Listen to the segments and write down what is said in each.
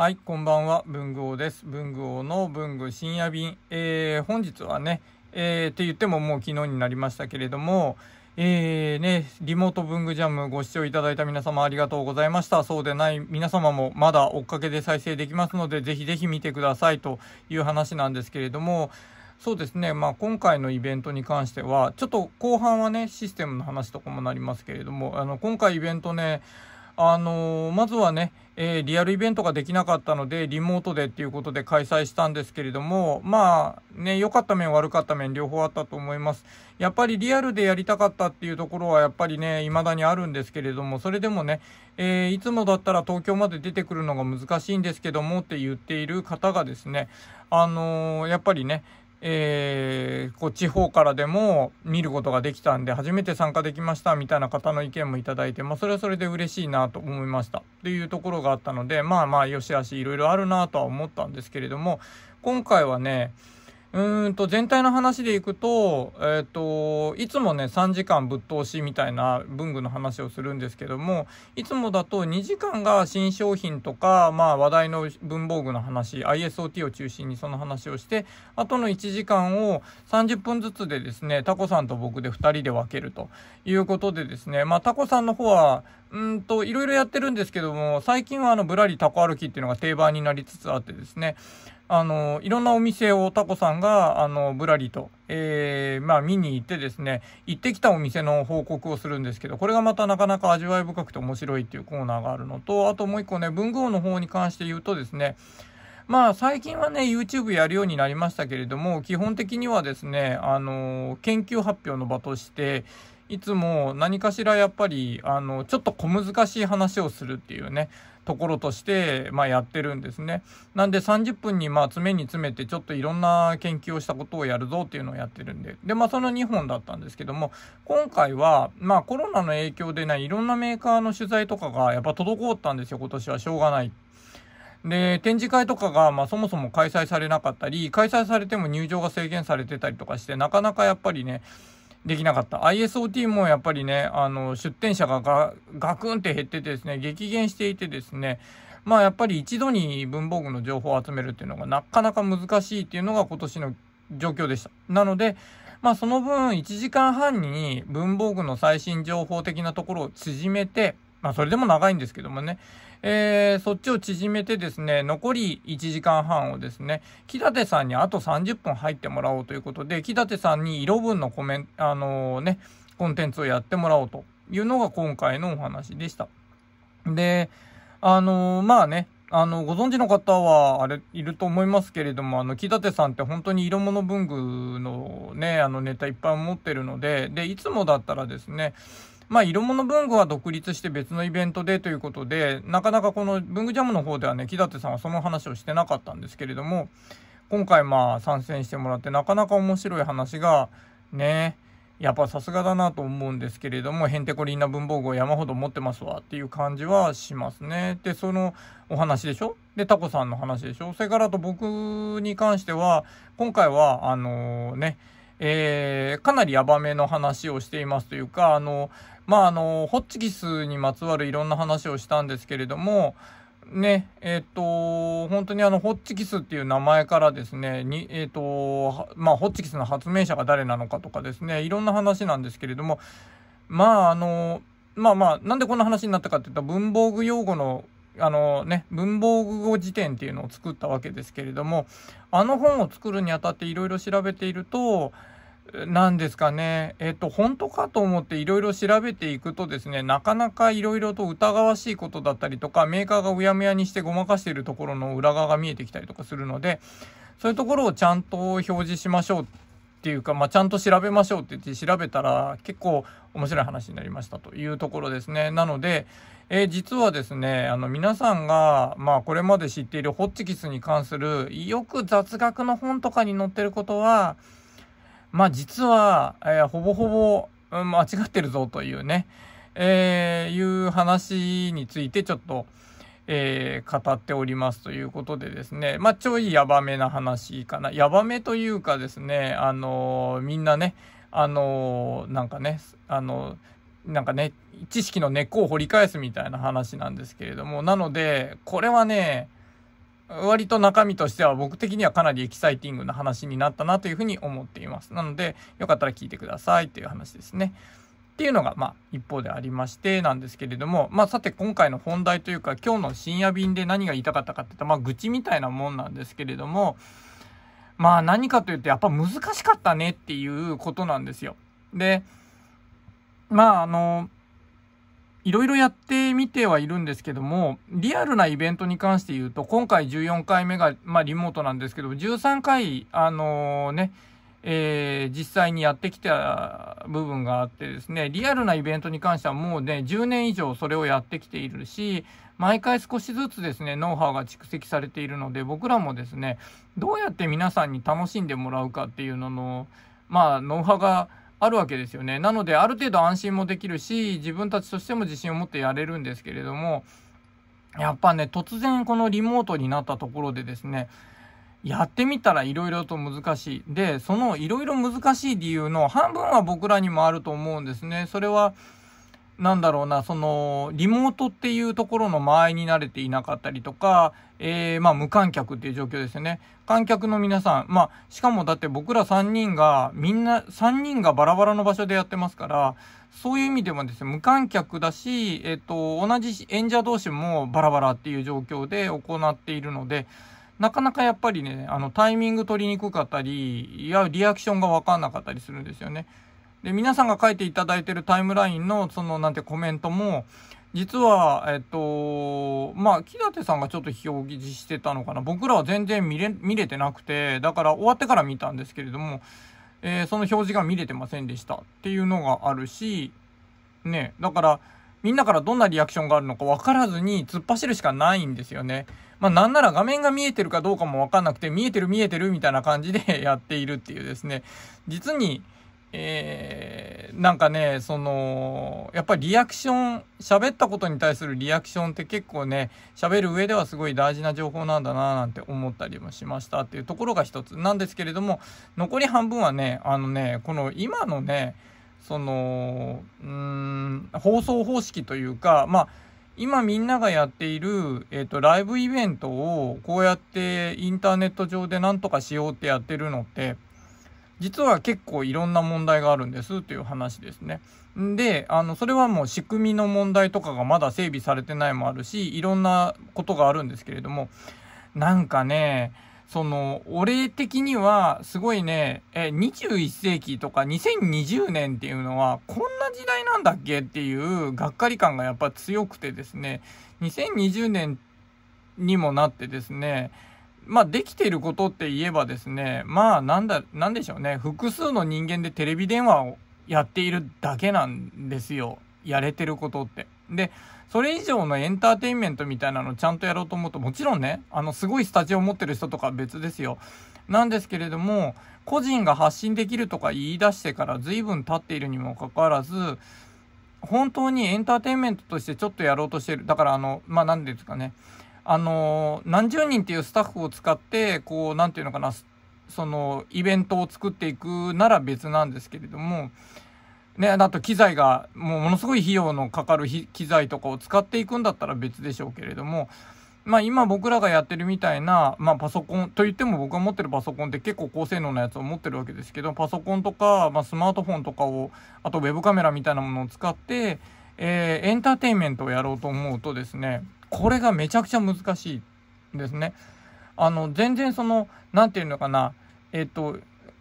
はい、こんばんは、文具王です。文具王の文具深夜便。本日はね、って言ってももう昨日になりましたけれども、リモート文具ジャムご視聴いただいた皆様ありがとうございました。そうでない皆様もまだ追っかけで再生できますので、ぜひぜひ見てくださいという話なんですけれども、そうですね、今回のイベントに関しては、ちょっと後半はね、システムの話とかもなりますけれども、今回イベントね、まずはね、リアルイベントができなかったのでリモートでっていうことで開催したんですけれども、良かった面悪かった面両方あったと思います。やっぱりリアルでやりたかったっていうところはやっぱりね未だにあるんですけれども、それでもね、いつもだったら東京まで出てくるのが難しいんですけどもって言っている方がですね、やっぱりね地方からでも見ることができたんで初めて参加できましたみたいな方の意見もいただいて、それはそれで嬉しいなと思いましたっていうところがあったので、よしあしいろいろあるなとは思ったんですけれども、今回はね全体の話でいくと、いつもね3時間ぶっ通しみたいな文具の話をするんですけども、いつもだと2時間が新商品とか、話題の文房具の話 ISOT を中心にその話をして、あとの1時間を30分ずつでですねタコさんと僕で2人で分けるということでですね、タコさんの方はいろいろやってるんですけども、最近はぶらりタコ歩きっていうのが定番になりつつあってですね、いろんなお店をタコさんがぶらりと、見に行ってですね、行ってきたお店の報告をするんですけど、これがまたなかなか味わい深くて面白いっていうコーナーがあるのと、あともう一個ね文具王の方に関して言うとですね、最近はね YouTube やるようになりましたけれども、基本的にはですね研究発表の場としていつも何かしらやっぱりちょっと小難しい話をするっていうねところとしてやってるんですね。なんで30分に詰めに詰めてちょっといろんな研究をしたことをやるぞっていうのをやってるんで、その2本だったんですけども、今回はコロナの影響でねいろんなメーカーの取材とかがやっぱ滞ったんですよ。今年はしょうがない。で展示会とかがそもそも開催されなかったり、開催されても入場が制限されてたりとかして、なかなかやっぱりねできなかった。 ISOT もやっぱりね出展者がガクンって減っててですね、激減していてですね、やっぱり一度に文房具の情報を集めるっていうのがなかなか難しいっていうのが今年の状況でした。なのでその分1時間半に文房具の最新情報的なところを縮めて、それでも長いんですけどもね、そっちを縮めてですね、残り1時間半をですね、木立さんにあと30分入ってもらおうということで、木立さんに色分のコンテンツをやってもらおうというのが今回のお話でした。で、ご存知の方はいると思いますけれども、木立さんって本当に色物文具のね、ネタいっぱい持ってるので、いつもだったらですね、色物文具は独立して別のイベントでということで、なかなかこの文具ジャムの方ではね、木立さんはその話をしてなかったんですけれども、今回参戦してもらってなかなか面白い話がね、やっぱさすがだなと思うんですけれども、へんてこりんな文房具を山ほど持ってますわっていう感じはしますね。で、そのお話でしょ、で、タコさんの話でしょ、それからあと僕に関しては、今回はかなりヤバめの話をしていますというか、ホッチキスにまつわるいろんな話をしたんですけれどもね、本当にホッチキスっていう名前からですねに、ホッチキスの発明者が誰なのかとかですね、いろんな話なんですけれども、なんでこんな話になったかっていったら、文房具用語の文房具語辞典っていうのを作ったわけですけれども、本を作るにあたっていろいろ調べていると、何ですかね、本当かと思っていろいろ調べていくとですね、なかなかいろいろと疑わしいことだったりとか、メーカーがうやむやにしてごまかしているところの裏側が見えてきたりとかするので、そういうところをちゃんと表示しましょうっていうか、ちゃんと調べましょうって言って調べたら結構面白い話になりましたというところですね。なので実はですね、皆さんが、これまで知っているホッチキスに関する、よく雑学の本とかに載ってることは、実は、ほぼほぼ、間違ってるぞというね、いう話についてちょっと、語っておりますということでですね、ちょいヤバめな話かな。ヤバめというかですね、みんなね、知識の根っこを掘り返すみたいな話なんですけれども、なのでこれはね割と中身としては僕的にはかなりエキサイティングな話になったなというふうに思っています。なので、よかったら聞いてくださいという話ですね。っていうのが、一方でありましてなんですけれども、さて今回の本題というか、今日の深夜便で何が言いたかったかっていったら、愚痴みたいなもんなんですけれども、何かというと、やっぱ難しかったねっていうことなんですよ。で、いろいろやってみてはいるんですけども、リアルなイベントに関して言うと、今回14回目が、リモートなんですけど、13回、実際にやってきた部分があってですね、リアルなイベントに関してはもうね、10年以上それをやってきているし、毎回少しずつですね、ノウハウが蓄積されているので、僕らもですね、どうやって皆さんに楽しんでもらうかっていうのの、ノウハウが、あるわけですよね。なのである程度安心もできるし、自分たちとしても自信を持ってやれるんですけれども、やっぱね、突然このリモートになったところでですね、やってみたらいろいろと難しい。で、そのいろいろ難しい理由の半分は僕らにもあると思うんですね。それはなんだろうな、そのリモートっていうところの間合いに慣れていなかったりとか、無観客っていう状況ですよね。観客の皆さん、しかもだって僕ら3人がバラバラの場所でやってますから、そういう意味でもですね、無観客だし、同じ演者同士もバラバラっていう状況で行っているので、なかなかやっぱりね、タイミング取りにくかったり、リアクションが分かんなかったりするんですよね。で、皆さんが書いていただいているタイムラインの、コメントも、実は、木立さんがちょっと表示してたのかな。僕らは全然見れてなくて、だから終わってから見たんですけれども、その表示が見れてませんでしたっていうのがあるし、ね、だから、みんなからどんなリアクションがあるのか分からずに突っ走るしかないんですよね。なんなら画面が見えてるかどうかも分かんなくて、見えてるみたいな感じでやっているっていうですね、実に、なんかね、やっぱりリアクション、喋ったことに対するリアクションって結構ね、喋る上ではすごい大事な情報なんだななんて思ったりもしましたっていうところが一つなんですけれども、残り半分はね、この今のね、放送方式というか、今みんながやっている、ライブイベントをこうやってインターネット上でなんとかしようってやってるのって、実は結構いろんな問題があるんですという話ですね。で、それはもう仕組みの問題とかがまだ整備されてないもあるし、いろんなことがあるんですけれども、なんかね、俺的にはすごいね、21世紀とか2020年っていうのはこんな時代なんだっけっていうがっかり感がやっぱ強くてですね、2020年にもなってですね、できていることって言えばですね、なんでしょうね。複数の人間でテレビ電話をやっているだけなんですよ。やれてることって。で、それ以上のエンターテインメントみたいなのをちゃんとやろうと思うと、もちろんね、すごいスタジオを持ってる人とかは別ですよ。なんですけれども、個人が発信できるとか言い出してから随分経っているにもかかわらず、本当にエンターテインメントとしてちょっとやろうとしてる。だからなんですかね。何十人っていうスタッフを使って、こう、なんていうのかな、イベントを作っていくなら別なんですけれども、ね、あと機材が、ものすごい費用のかかる機材とかを使っていくんだったら別でしょうけれども、今僕らがやってるみたいな、パソコン、といっても僕が持ってるパソコンって結構高性能なやつを持ってるわけですけど、パソコンとか、スマートフォンとかを、あとウェブカメラみたいなものを使って、エンターテインメントをやろうと思うとですね、これがめちゃくちゃ難しいですね。全然なんていうのかな、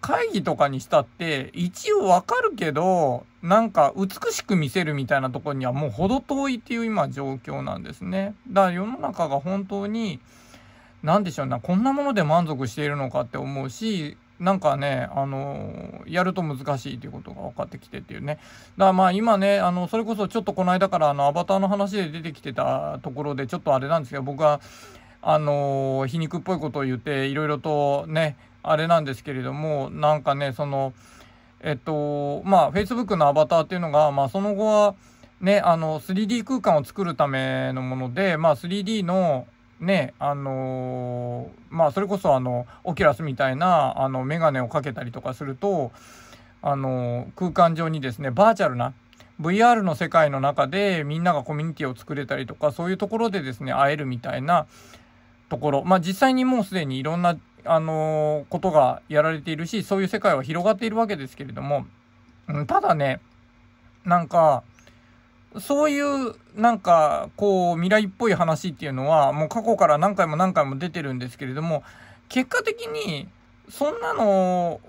会議とかにしたって、一応わかるけど、なんか美しく見せるみたいなところにはもう程遠いっていう今状況なんですね。だから世の中が本当に、なんでしょうな、こんなもので満足しているのかって思うし、なんかね、やると難しいということが分かってきてっていうね。だから今ね、それこそちょっとこの間からアバターの話で出てきてたところで、ちょっとあれなんですけど、僕は、皮肉っぽいことを言って、いろいろとね、あれなんですけれども、なんかね、Facebook のアバターっていうのが、その後は、ね、3D 空間を作るためのもので、3D の、ね、それこそオキュラスみたいな、メガネをかけたりとかすると、空間上にですね、バーチャルな、VR の世界の中でみんながコミュニティを作れたりとか、そういうところでですね、会えるみたいな、ところ、まあ、実際にもうすでにいろんな、ことがやられているし、そういう世界は広がっているわけですけれども、ただね、なんか、そういう、なんか、こう、未来っぽい話っていうのは、もう過去から何回も何回も出てるんですけれども、結果的に、そんなの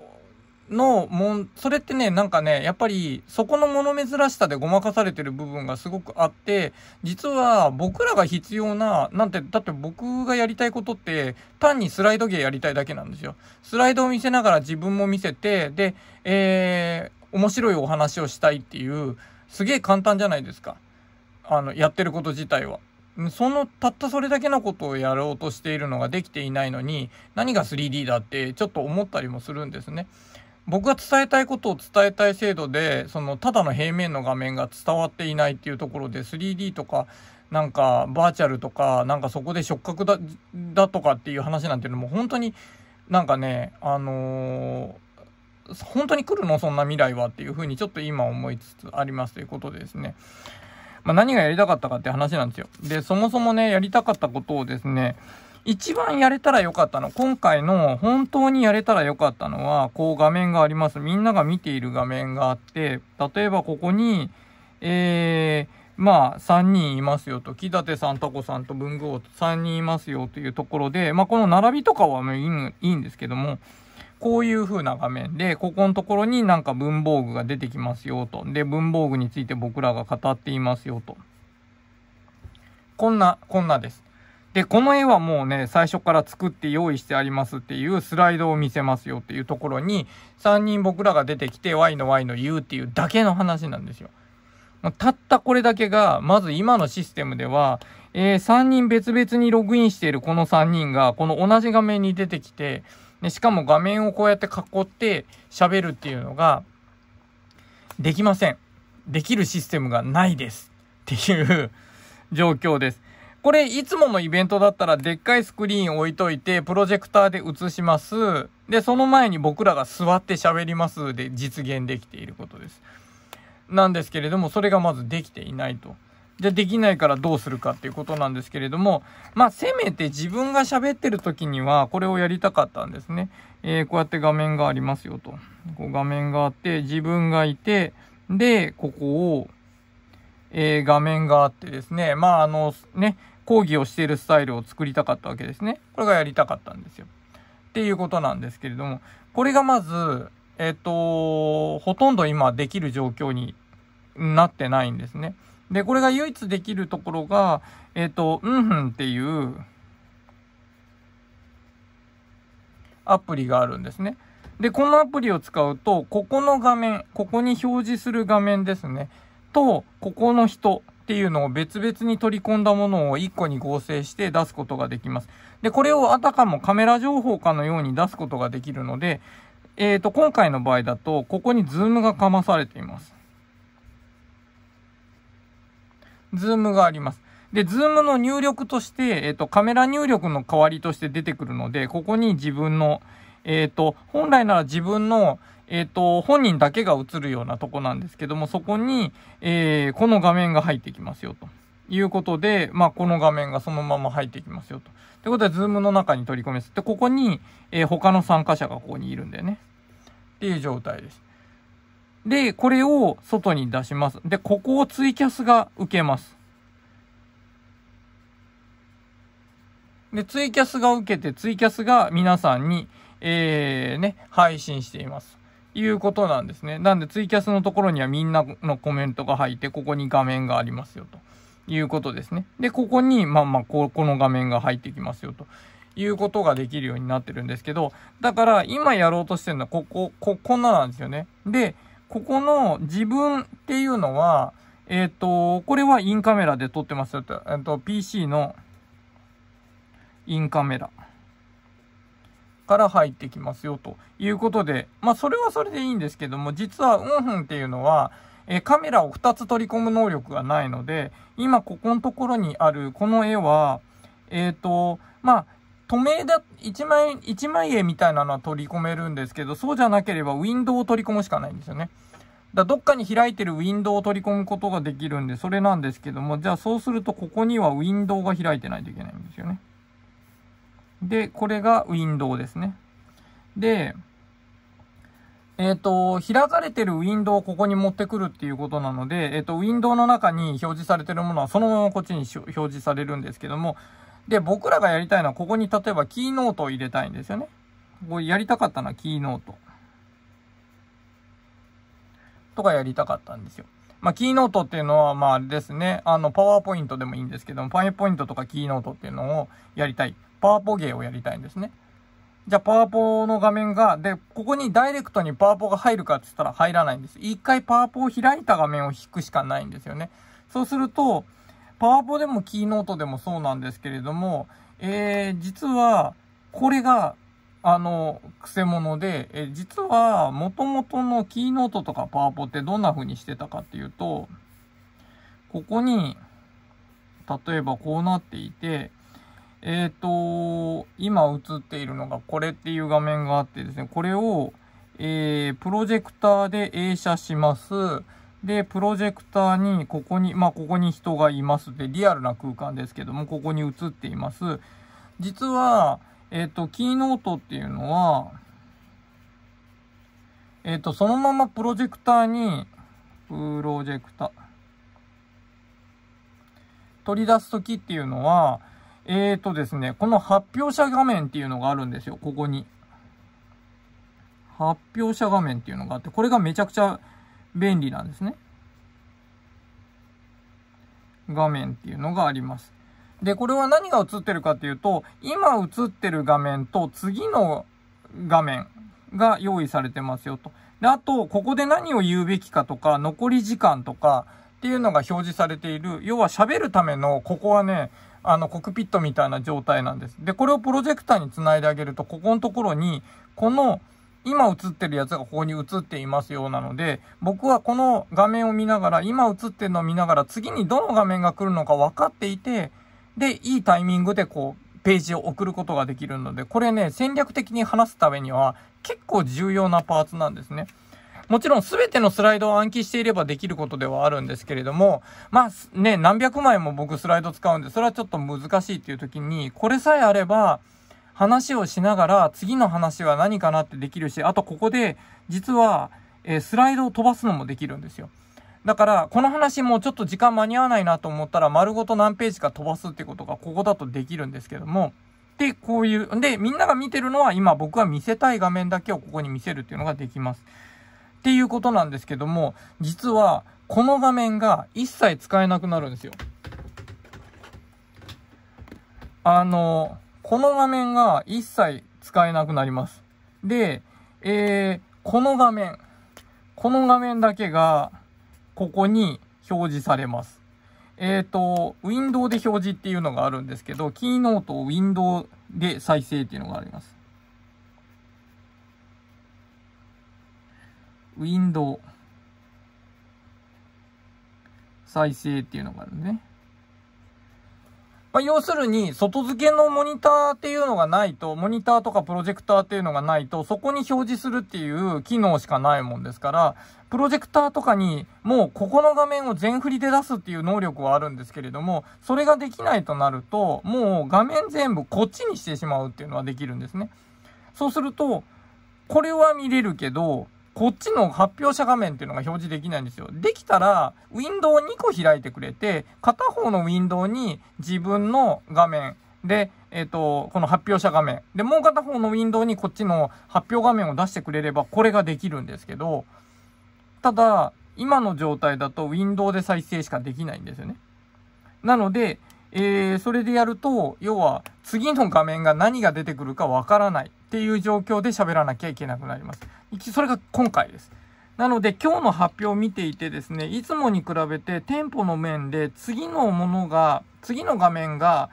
のもん、それってね、なんかね、やっぱり、そこの物珍しさでごまかされてる部分がすごくあって、実は僕らが必要な、なんて、だって僕がやりたいことって、単にスライド芸やりたいだけなんですよ。スライドを見せながら自分も見せて、で、面白いお話をしたいっていう、すげえ簡単じゃないですか。やってること自体は。その、たったそれだけのことをやろうとしているのができていないのに、何が 3D だってちょっと思ったりもするんですね。僕が伝えたいことを伝えたい精度で、その、ただの平面の画面が伝わっていないっていうところで、3D とか、なんか、バーチャルとか、なんかそこで触覚だとかっていう話なんていうのも、本当になんかね、本当に来るのそんな未来はっていうふうにちょっと今思いつつありますということでですね。まあ、何がやりたかったかって話なんですよ。で、そもそもね、やりたかったことをですね、一番やれたらよかったの、今回の本当にやれたらよかったのは、こう画面があります。みんなが見ている画面があって、例えばここに、まあ、3人いますよと、木立さん、タコさんと文具王と3人いますよというところで、まあ、この並びとかはいいんですけども、こういう風な画面で、ここのところになんか文房具が出てきますよと。で、文房具について僕らが語っていますよと。こんなです。で、この絵はもうね、最初から作って用意してありますっていうスライドを見せますよっていうところに、3人僕らが出てきて、YのU っていうだけの話なんですよ。たったこれだけが、まず今のシステムでは、3人別々にログインしているこの3人が、この同じ画面に出てきて、でしかも画面をこうやって囲って喋るっていうのができません。できるシステムがないですっていう状況です。これいつものイベントだったらでっかいスクリーン置いといてプロジェクターで映します。で、その前に僕らが座って喋りますで実現できていることです。なんですけれどもそれがまずできていないと。じゃできないからどうするかっていうことなんですけれども、まあせめて自分が喋ってる時にはこれをやりたかったんですね。こうやって画面がありますよと。こう画面があって、自分がいて、で、ここを、画面があってですね、まあね、講義をしているスタイルを作りたかったわけですね。これがやりたかったんですよ。っていうことなんですけれども、これがまず、ほとんど今できる状況になってないんですね。で、これが唯一できるところが、うんふんっていうアプリがあるんですね。で、このアプリを使うと、ここの画面、ここに表示する画面ですね、と、ここの人っていうのを別々に取り込んだものを1個に合成して出すことができます。で、これをあたかもカメラ情報かのように出すことができるので、今回の場合だと、ここにズームがかまされています。ズームがあります。で、ズームの入力として、カメラ入力の代わりとして出てくるので、ここに自分の、本来なら自分の、本人だけが映るようなとこなんですけども、そこに、この画面が入ってきますよ、ということで、まあ、この画面がそのまま入ってきますよ、と。ということで、ズームの中に取り込みます。で、ここに、他の参加者がここにいるんだよね。っていう状態です。で、これを外に出します。で、ここをツイキャスが受けます。で、ツイキャスが受けて、ツイキャスが皆さんに、配信しています。いうことなんですね。なんで、ツイキャスのところにはみんなのコメントが入って、ここに画面がありますよ、ということですね。で、ここに、この画面が入ってきますよ、と。いうことができるようになってるんですけど、だから、今やろうとしてるのは、こんななんですよね。で、ここの自分っていうのは、これはインカメラで撮ってますよと、PC のインカメラから入ってきますよということで、まあそれはそれでいいんですけども、実はうんふんっていうのは、カメラを2つ取り込む能力がないので、今ここのところにあるこの絵は、一枚絵みたいなのは取り込めるんですけど、そうじゃなければウィンドウを取り込むしかないんですよね。だどっかに開いてるウィンドウを取り込むことができるんで、それなんですけども、じゃあそうするとここにはウィンドウが開いてないといけないんですよね。で、これがウィンドウですね。で、開かれてるウィンドウをここに持ってくるっていうことなので、ウィンドウの中に表示されてるものはそのままこっちに表示されるんですけども、で、僕らがやりたいのはここに例えばキーノートを入れたいんですよね。これやりたかったのはキーノートとかやりたかったんですよ。まあ、キーノートっていうのは、まあ、あれですね。パワーポイントでもいいんですけども、パワーポイントとかキーノートっていうのをやりたい。パワポ芸をやりたいんですね。じゃあ、パワポの画面が、で、ここにダイレクトにパワポが入るかって言ったら入らないんです。一回パワポを開いた画面を引くしかないんですよね。そうすると、パワポでもキーノートでもそうなんですけれども、実は、これが、くせ者で、実は、元々のキーノートとかパワポってどんな風にしてたかっていうと、ここに、例えばこうなっていて、今映っているのがこれっていう画面があってですね、これを、プロジェクターで映写します。で、プロジェクターに、ここに、まあ、ここに人がいます。で、リアルな空間ですけども、ここに映っています。実は、キーノートっていうのは、そのままプロジェクターに、取り出すときっていうのは、ですね、この発表者画面っていうのがあるんですよ、ここに。発表者画面っていうのがあって、これがめちゃくちゃ便利なんですね。画面っていうのがあります。で、これは何が映ってるかっていうと、今映ってる画面と次の画面が用意されてますよと。で、あと、ここで何を言うべきかとか、残り時間とかっていうのが表示されている。要は喋るための、ここはね、コックピットみたいな状態なんです。で、これをプロジェクターにつないであげると、ここのところに、この、今映ってるやつがここに映っていますようなので、僕はこの画面を見ながら、今映ってるのを見ながら、次にどの画面が来るのか分かっていて、で、いいタイミングでこう、ページを送ることができるので、これね、戦略的に話すためには結構重要なパーツなんですね。もちろん全てのスライドを暗記していればできることではあるんですけれども、まあね、何百枚も僕スライド使うんで、それはちょっと難しいっていう時に、これさえあれば、話をしながら次の話は何かなってできるし、あとここで実は、スライドを飛ばすのもできるんですよ。だから、この話もうちょっと時間間に合わないなと思ったら、丸ごと何ページか飛ばすってことがここだとできるんですけども。で、こういう、で、みんなが見てるのは今僕が見せたい画面だけをここに見せるっていうのができます。っていうことなんですけども、実はこの画面が一切使えなくなるんですよ。この画面が一切使えなくなります。で、この画面だけが、ここに表示されます。ウィンドウで表示っていうのがあるんですけど、キーノートをウィンドウで再生っていうのがあります。ウィンドウ再生っていうのがあるね。まあ、要するに、外付けのモニターっていうのがないと、モニターとかプロジェクターっていうのがないと、そこに表示するっていう機能しかないもんですから、プロジェクターとかにもうここの画面を全振りで出すっていう能力はあるんですけれども、それができないとなると、もう画面全部こっちにしてしまうっていうのはできるんですね。そうすると、これは見れるけど、こっちの発表者画面っていうのが表示できないんですよ。できたら、ウィンドウを2個開いてくれて、片方のウィンドウに自分の画面で、この発表者画面。で、もう片方のウィンドウにこっちの発表画面を出してくれれば、これができるんですけど、ただ、今の状態だとウィンドウで再生しかできないんですよね。なので、それでやると、要は、次の画面が何が出てくるかわからないっていう状況で喋らなきゃいけなくなります。それが今回です。なので、今日の発表を見ていてですね、いつもに比べてテンポの面で次の画面が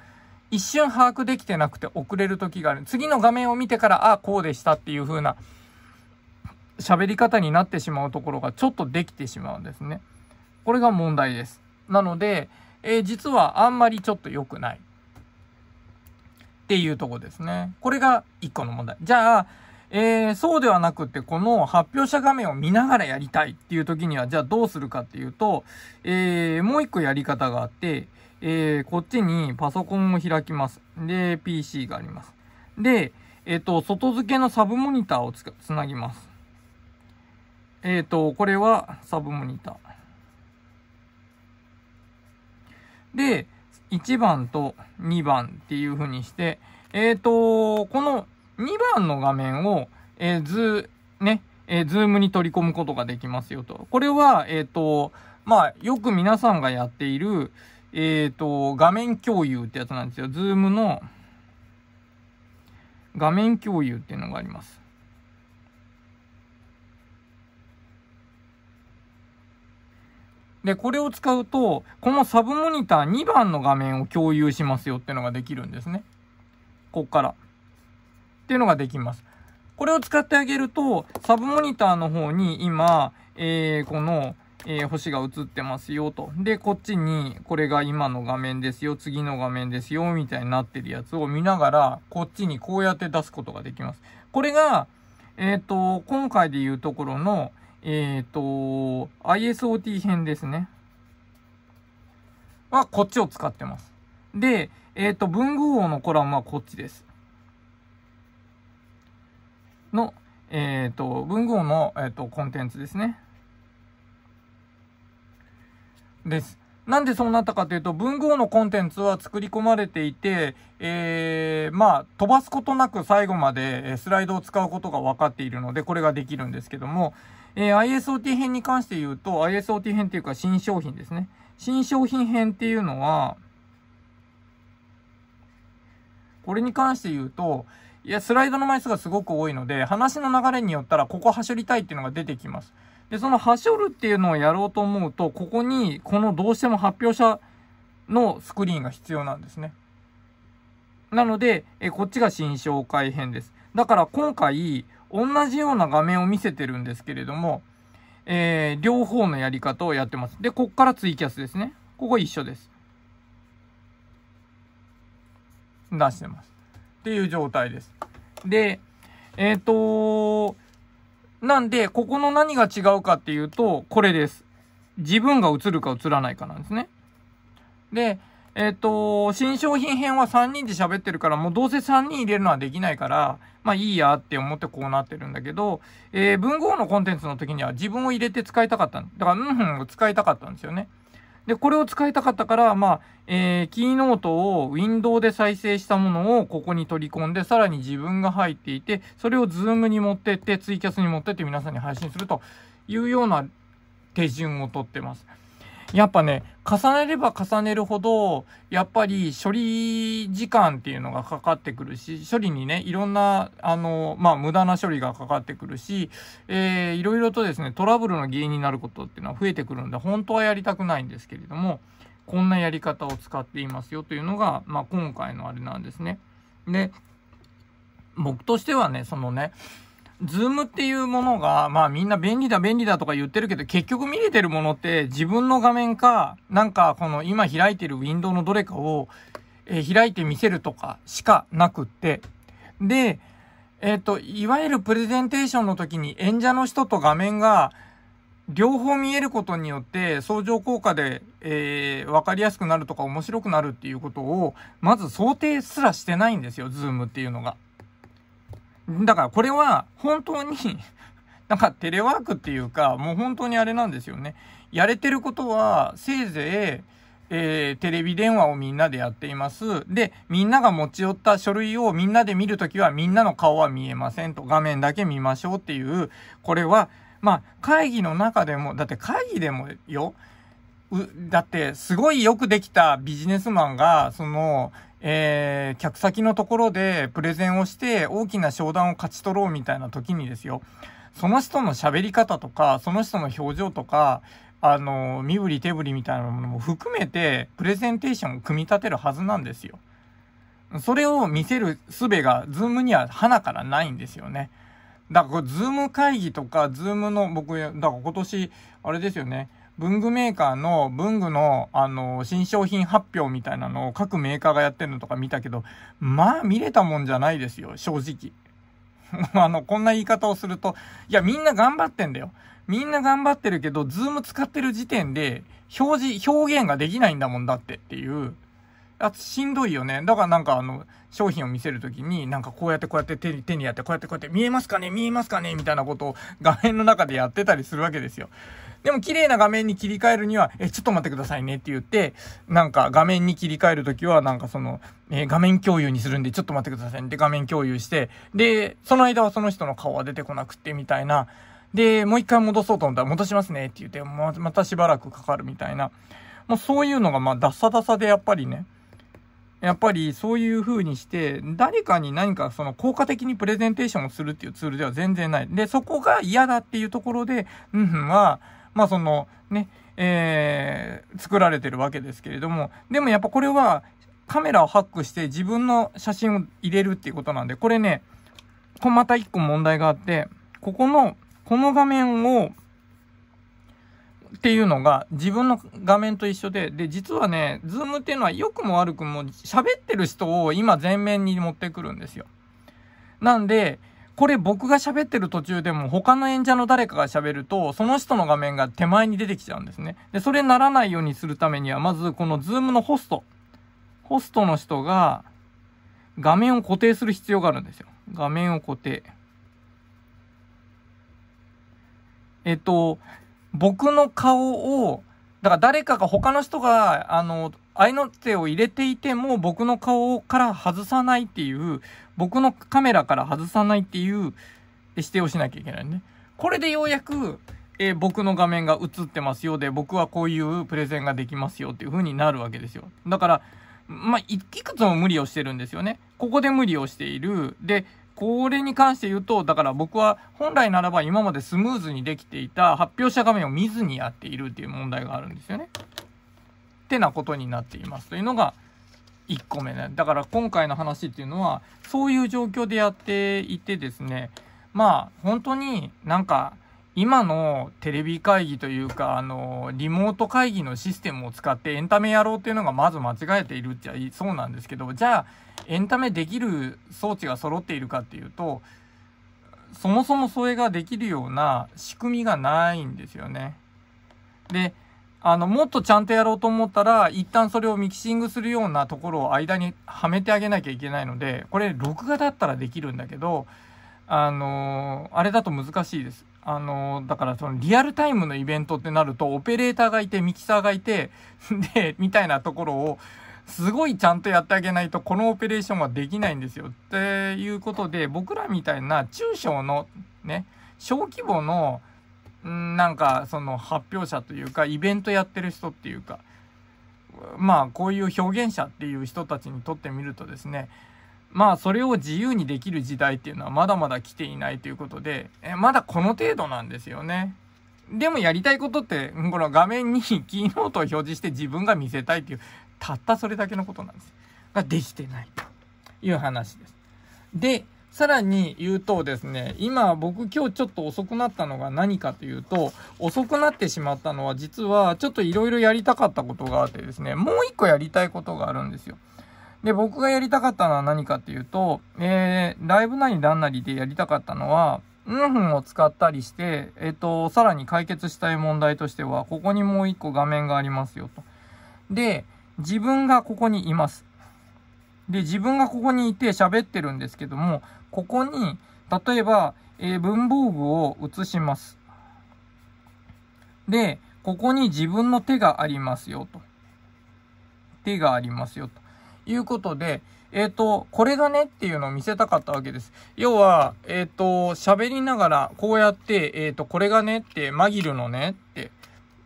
一瞬把握できてなくて遅れる時がある。次の画面を見てから、あ、こうでしたっていう風な喋り方になってしまうところがちょっとできてしまうんですね。これが問題です。なので、実はあんまりちょっと良くないっていうとこですね。これが1個の問題。じゃあ、そうではなくて、この発表者画面を見ながらやりたいっていう時には、じゃあどうするかっていうと、もう1個やり方があって、こっちにパソコンを開きます。で、PC があります。で、外付けのサブモニターをつなぎます。これはサブモニター。で、1番と2番っていう風にして、この2番の画面を、ズームに取り込むことができますよと。これは、よく皆さんがやっている、画面共有ってやつなんですよ。ズームの画面共有っていうのがあります。で、これを使うと、このサブモニター2番の画面を共有しますよっていうのができるんですね。こっから。っていうのができます。これを使ってあげると、サブモニターの方に今、この、星が映ってますよと。で、こっちに、これが今の画面ですよ、次の画面ですよ、みたいになってるやつを見ながら、こっちにこうやって出すことができます。これが、今回でいうところの、ISOT 編ですね。は、こっちを使ってます。で、文具王のコラムはこっちです。の、文具王の、コンテンツですね。です。なんでそうなったかというと、文具王のコンテンツは作り込まれていて、飛ばすことなく最後までスライドを使うことが分かっているので、これができるんですけども、ISOT 編に関して言うと、ISOT 編っていうか新商品ですね。新商品編っていうのは、これに関して言うと、スライドの枚数がすごく多いので、話の流れによったら、ここ端折りたいっていうのが出てきます。で、その端折るっていうのをやろうと思うと、ここに、このどうしても発表者のスクリーンが必要なんですね。なので、こっちが新紹介編です。だから今回、同じような画面を見せてるんですけれども、両方のやり方をやってます。で、こっからツイキャスですね。ここ一緒です。出してます。っていう状態です。で、なんで、ここの何が違うかっていうと、これです。自分が映るか映らないかなんですね。で、新商品編は3人で喋ってるから、もうどうせ3人入れるのはできないから、まあいいやって思ってこうなってるんだけど、文豪のコンテンツの時には自分を入れて使いたかった。だから、使いたかったんですよね。で、これを使いたかったから、キーノートを Windows で再生したものをここに取り込んで、さらに自分が入っていて、それを Zoom に持ってって、ツイキャスに持ってって皆さんに配信するというような手順をとってます。やっぱね、重ねれば重ねるほど、やっぱり処理時間っていうのがかかってくるし、処理にね、いろんな、無駄な処理がかかってくるし、いろいろとですね、トラブルの原因になることっていうのは増えてくるんで、本当はやりたくないんですけれども、こんなやり方を使っていますよというのが、今回のあれなんですね。で、僕としてはね、ズームっていうものが、みんな便利だ便利だとか言ってるけど、結局見れてるものって自分の画面か、なんかこの今開いてるウィンドウのどれかを開いて見せるとかしかなくって。で、いわゆるプレゼンテーションの時に演者の人と画面が両方見えることによって相乗効果で、わかりやすくなるとか面白くなるっていうことを、まず想定すらしてないんですよ、ズームっていうのが。だからこれは本当になんかテレワークっていうかもう本当にあれなんですよね。やれてることはせいぜい、テレビ電話をみんなでやっています。で、みんなが持ち寄った書類をみんなで見るときはみんなの顔は見えませんと画面だけ見ましょうっていう、これは会議の中でも、だって会議でもよ、だってすごいよくできたビジネスマンが客先のところでプレゼンをして大きな商談を勝ち取ろうみたいな時にですよ、その人の喋り方とか、その人の表情とか、身振り手振りみたいなものも含めてプレゼンテーションを組み立てるはずなんですよ。それを見せる術がズームには花からないんですよね。だからズーム会議とか、ズームの僕、だから今年、あれですよね。文具メーカーの文具の、新商品発表みたいなのを各メーカーがやってるのとか見たけど、見れたもんじゃないですよ、正直。こんな言い方をすると、いや、みんな頑張ってんだよ。みんな頑張ってるけど、ズーム使ってる時点で、表現ができないんだもんだっていう、しんどいよね。だからなんか商品を見せるときに、なんかこうやって手にやって、こうやって見えますかねみたいなことを画面の中でやってたりするわけですよ。でも綺麗な画面に切り替えるには、ちょっと待ってくださいねって言って、なんか画面に切り替えるときは、なんか画面共有にするんで、ちょっと待ってくださいねって画面共有して、で、その間はその人の顔は出てこなくてみたいな。で、もう一回戻そうと思ったら戻しますねって言って、またしばらくかかるみたいな。もうそういうのがまあダサダサでやっぱりそういう風にして誰かに何かその効果的にプレゼンテーションをするっていうツールでは全然ない。で、そこが嫌だっていうところで、は、まあそのね、作られてるわけですけれども、でもやっぱこれはカメラをハックして自分の写真を入れるっていうことなんで、これね、また一個問題があって、この画面を、っていうのが自分の画面と一緒で、で、実はね、ズームっていうのは良くも悪くも喋ってる人を今前面に持ってくるんですよ。なんで、これ僕が喋ってる途中でも他の演者の誰かが喋ると、その人の画面が手前に出てきちゃうんですね。で、それならないようにするためには、まずこのズームのホストの人が画面を固定する必要があるんですよ。画面を固定。僕の顔を、だから誰かが他の人が、合いの手を入れていても僕の顔から外さないっていう、僕のカメラから外さないっていう指定をしなきゃいけないね。これでようやく、僕の画面が映ってますよで、僕はこういうプレゼンができますよっていう風になるわけですよ。だから、まあ、いくつも無理をしてるんですよね。ここで無理をしている。で、これに関して言うと、だから僕は本来ならば今までスムーズにできていた発表者画面を見ずにやっているっていう問題があるんですよね。ってなことになっていますというのが1個目ね。だから今回の話っていうのはそういう状況でやっていてですね、まあ本当になんか今のテレビ会議というかリモート会議のシステムを使ってエンタメやろうっていうのがまず間違えているっちゃそうなんですけど、じゃあエンタメできる装置が揃っているかっていうと、そもそもそれができるような仕組みがないんですよね。で、もっとちゃんとやろうと思ったら、一旦それをミキシングするようなところを間にはめてあげなきゃいけないので、これ録画だったらできるんだけど、あれだと難しいです。だからそのリアルタイムのイベントってなると、オペレーターがいてミキサーがいて、で、みたいなところを、すごいちゃんとやってあげないとこのオペレーションはできないんですよ。っていうことで、僕らみたいな中小のね、小規模の、なんかその発表者というか、イベントやってる人っていうか、まあこういう表現者っていう人たちにとってみるとですね、まあそれを自由にできる時代っていうのはまだまだ来ていないということで、まだこの程度なんですよね。でもやりたいことって、この画面にキーノートを表示して自分が見せたいっていう、たったそれだけのことなんです。ができてないという話です。で、さらに言うとですね、今僕今日ちょっと遅くなったのが何かというと、遅くなってしまったのは実はちょっといろいろやりたかったことがあってですね、もう一個やりたいことがあるんですよ。で、僕がやりたかったのは何かというと、ライブなりなんなりでやりたかったのは、を使ったりして、さらに解決したい問題としては、ここにもう一個画面がありますよと。で、自分がここにいます。で、自分がここにいて喋ってるんですけども、ここに、例えば、文房具を移します。で、ここに自分の手がありますよと。手がありますよと。いうことで、これだねっていうのを見せたかったわけです。要は、喋りながら、こうやって、これがねって、マギルのねって、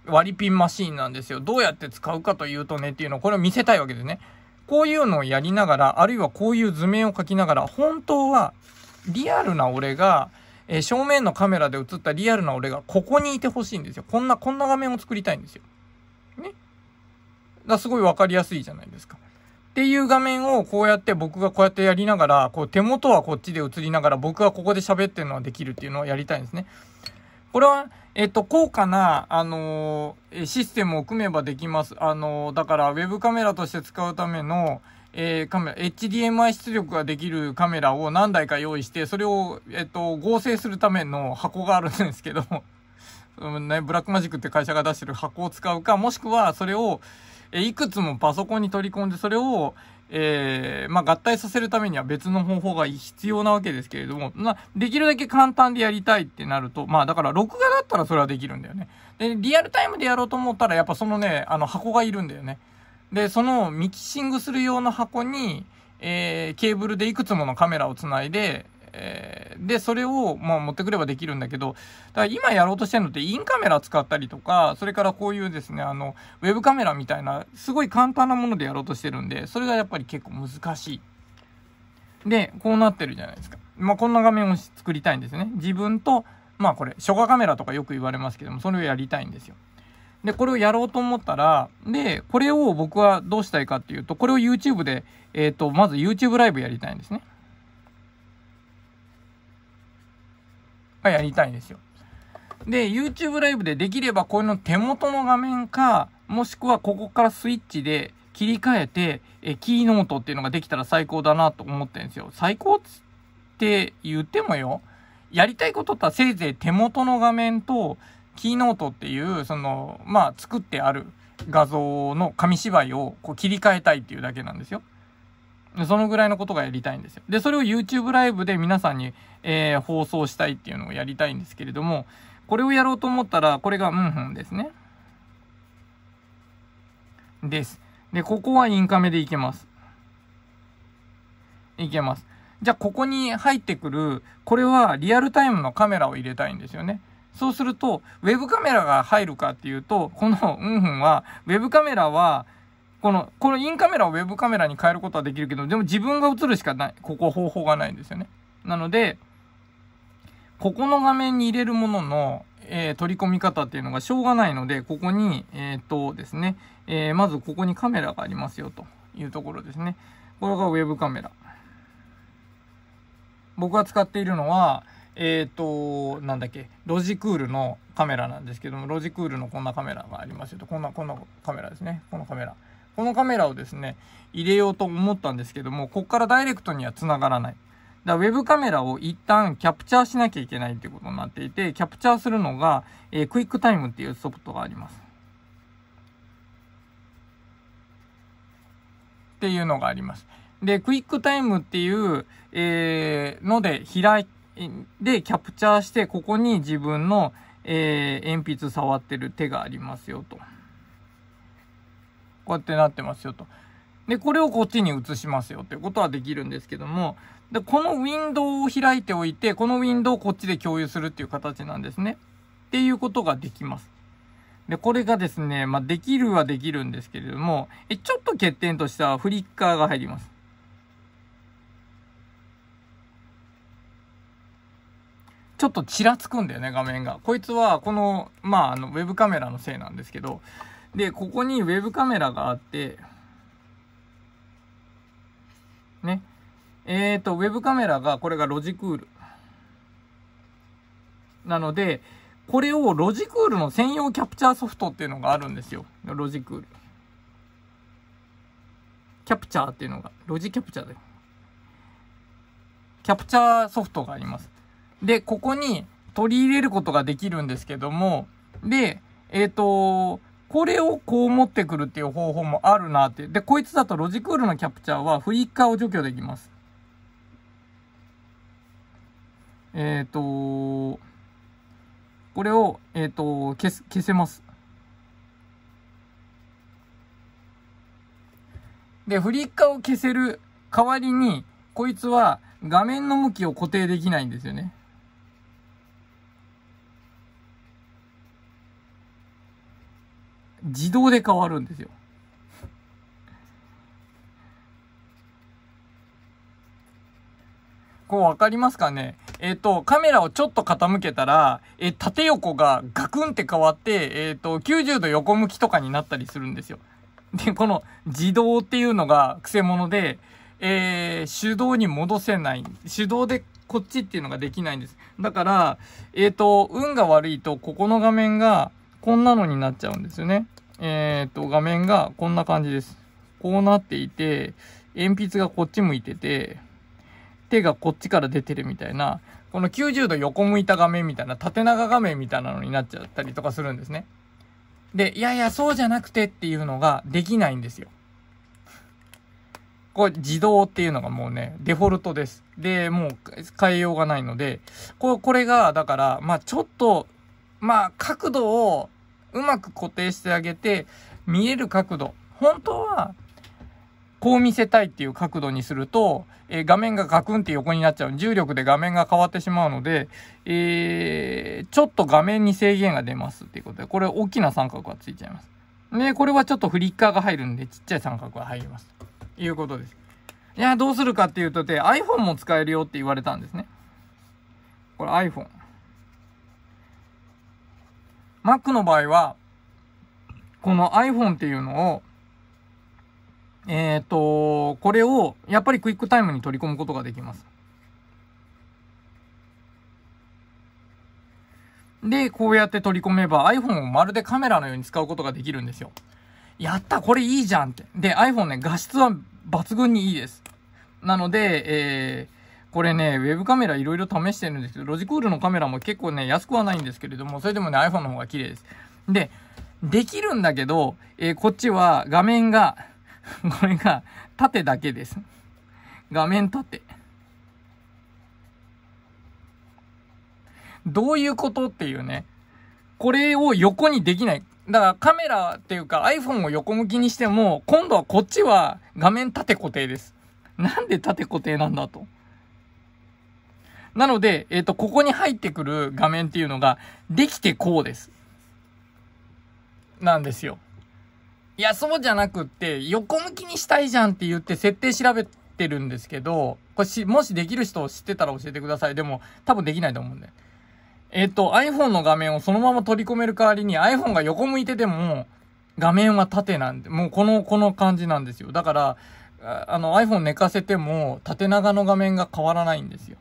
割りピンマシーンなんですよ。どうやって使うかというとねっていうのを、これを見せたいわけですね。こういうのをやりながら、あるいはこういう図面を描きながら、本当は、リアルな俺が、正面のカメラで映ったリアルな俺が、ここにいてほしいんですよ。こんな画面を作りたいんですよ。ね。だからすごいわかりやすいじゃないですか。っていう画面をこうやって僕がこうやってやりながら、こう手元はこっちで映りながら僕はここで喋ってるのはできるっていうのをやりたいんですね。これは、高価な、システムを組めばできます。だからウェブカメラとして使うための、カメラ、HDMI 出力ができるカメラを何台か用意して、それを、合成するための箱があるんですけど、ブラックマジックって会社が出してる箱を使うか、もしくはそれを、いくつもパソコンに取り込んで、それを、合体させるためには別の方法が必要なわけですけれども、できるだけ簡単でやりたいってなると、だから録画だったらそれはできるんだよね。で、リアルタイムでやろうと思ったら、やっぱそのね、箱がいるんだよね。で、そのミキシングする用の箱に、ケーブルでいくつものカメラをつないで、で、それを、持ってくればできるんだけど、だから今やろうとしてるのって、インカメラ使ったりとか、それからこういうですね、ウェブカメラみたいな、すごい簡単なものでやろうとしてるんで、それがやっぱり結構難しい。で、こうなってるじゃないですか。こんな画面を作りたいんですね。自分と、これ、初画カメラとかよく言われますけども、それをやりたいんですよ。で、これをやろうと思ったら、で、これを僕はどうしたいかっていうと、これを YouTube で、まず YouTube ライブやりたいんですね。やりたいんですよ。で、YouTube ライブでできればこういうの手元の画面か、もしくはここからスイッチで切り替えて、キーノートっていうのができたら最高だなと思ってるんですよ。最高って言ってもよ、やりたいことってはせいぜい手元の画面と、キーノートっていう、その、作ってある画像の紙芝居をこう切り替えたいっていうだけなんですよ。そのぐらいのことがやりたいんですよ。で、それを YouTube ライブで皆さんに、放送したいっていうのをやりたいんですけれども、これをやろうと思ったら、これがですね。です。で、ここはインカメでいけます。いけます。じゃあ、ここに入ってくる、これはリアルタイムのカメラを入れたいんですよね。そうすると、ウェブカメラが入るかっていうと、このは、ウェブカメラは、このインカメラをウェブカメラに変えることはできるけど、でも自分が映るしかない、ここ方法がないんですよね。なので、ここの画面に入れるものの、取り込み方っていうのがしょうがないので、ここに、ですね、まずここにカメラがありますよというところですね。これがウェブカメラ。僕が使っているのは、なんだっけ、ロジクールのカメラなんですけども、ロジクールのこんなカメラがありますよと、こんなカメラですね。このカメラ。このカメラをですね、入れようと思ったんですけども、ここからダイレクトには繋がらない。だからウェブカメラを一旦キャプチャーしなきゃいけないっていうことになっていて、キャプチャーするのが、クイックタイムっていうソフトがあります。っていうのがあります。で、クイックタイムっていう、のでキャプチャーして、ここに自分の、鉛筆触ってる手がありますよと。こうやってなってますよと。で、これをこっちに移しますよってことはできるんですけども、で、このウィンドウを開いておいて、このウィンドウをこっちで共有するっていう形なんですね。っていうことができます。で、これがですね、できるはできるんですけれども、ちょっと欠点としてはフリッカーが入ります。ちょっとちらつくんだよね、画面が。こいつは、この、ウェブカメラのせいなんですけど、で、ここにウェブカメラがあって、ね。ウェブカメラが、これがロジクール。なので、これをロジクールの専用キャプチャーソフトっていうのがあるんですよ。ロジクール。キャプチャーっていうのが、ロジキャプチャーだよ。キャプチャーソフトがあります。で、ここに取り入れることができるんですけども、で、これをこう持ってくるっていう方法もあるなって。で、こいつだとロジクールのキャプチャーはフリッカーを除去できます。これを、消せます。で、フリッカーを消せる代わりに、こいつは画面の向きを固定できないんですよね。自動で変わるんですよ。こう分かりますかね。カメラをちょっと傾けたら、縦横がガクンって変わって、90度横向きとかになったりするんですよ。で、この自動っていうのがくせ者で、手動に戻せない。手動でこっちっていうのができないんです。だから、運が悪いと、ここの画面が、こんなのになっちゃうんですよね。画面がこんな感じです。こうなっていて、鉛筆がこっち向いてて、手がこっちから出てるみたいな、この90度横向いた画面みたいな、縦長画面みたいなのになっちゃったりとかするんですね。で、いやいや、そうじゃなくてっていうのができないんですよ。これ自動っていうのがもうね、デフォルトです。で、もう変えようがないので、これが、だから、まあちょっと、まあ角度をうまく固定してあげて、見える角度、本当は、こう見せたいっていう角度にすると、画面がガクンって横になっちゃう。重力で画面が変わってしまうので、ちょっと画面に制限が出ますっていうことで、これ大きな三角がついちゃいます。で、これはちょっとフリッカーが入るんで、ちっちゃい三角が入ります。ということです。いや、どうするかっていうと、iPhone も使えるよって言われたんですね。これ iPhone。Mac の場合は、この iPhone っていうのを、これを、やっぱりクイックタイムに取り込むことができます。で、こうやって取り込めば iPhone をまるでカメラのように使うことができるんですよ。やった!これいいじゃんって。で、iPhone ね、画質は抜群にいいです。なので、これね、ウェブカメラいろいろ試してるんですけど、ロジクールのカメラも結構ね、安くはないんですけれども、それでもね、iPhone の方が綺麗です。で、できるんだけど、こっちは画面が、これが縦だけです。画面縦。どういうことっていうね。これを横にできない。だからカメラっていうか iPhone を横向きにしても、今度はこっちは画面縦固定です。なんで縦固定なんだと。なので、ここに入ってくる画面っていうのが、できてこうです。なんですよ。いや、そうじゃなくって、横向きにしたいじゃんって言って設定調べてるんですけど、これもしできる人を知ってたら教えてください。でも、多分できないと思うんで。iPhone の画面をそのまま取り込める代わりに、iPhone が横向いてても、画面は縦なんで、もうこの感じなんですよ。だから、iPhone 寝かせても、縦長の画面が変わらないんですよ。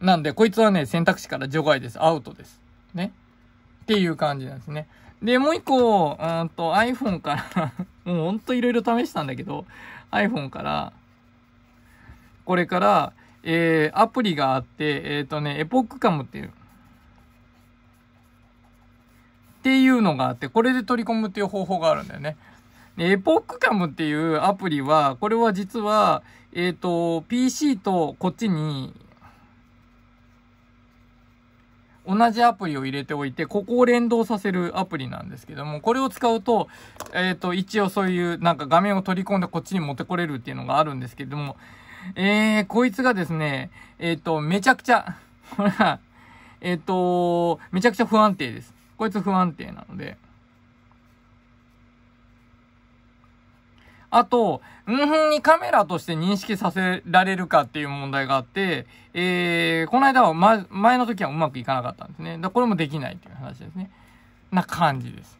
なんで、こいつはね、選択肢から除外です。アウトです。ね。っていう感じなんですね。で、もう一個、iPhone から、もうほんといろいろ試したんだけど、iPhone から、これから、アプリがあって、ね、EpocCam っていうのがあって、これで取り込むっていう方法があるんだよね。で、EpocCam っていうアプリは、これは実は、PC とこっちに、同じアプリを入れておいて、ここを連動させるアプリなんですけども、これを使うと、一応そういうなんか画面を取り込んでこっちに持ってこれるっていうのがあるんですけども、こいつがですね、めちゃくちゃ、ほら、めちゃくちゃ不安定です。こいつ不安定なので。あと、にカメラとして認識させられるかっていう問題があって、この間は、前の時はうまくいかなかったんですね。だこれもできないっていう話ですね。な感じです。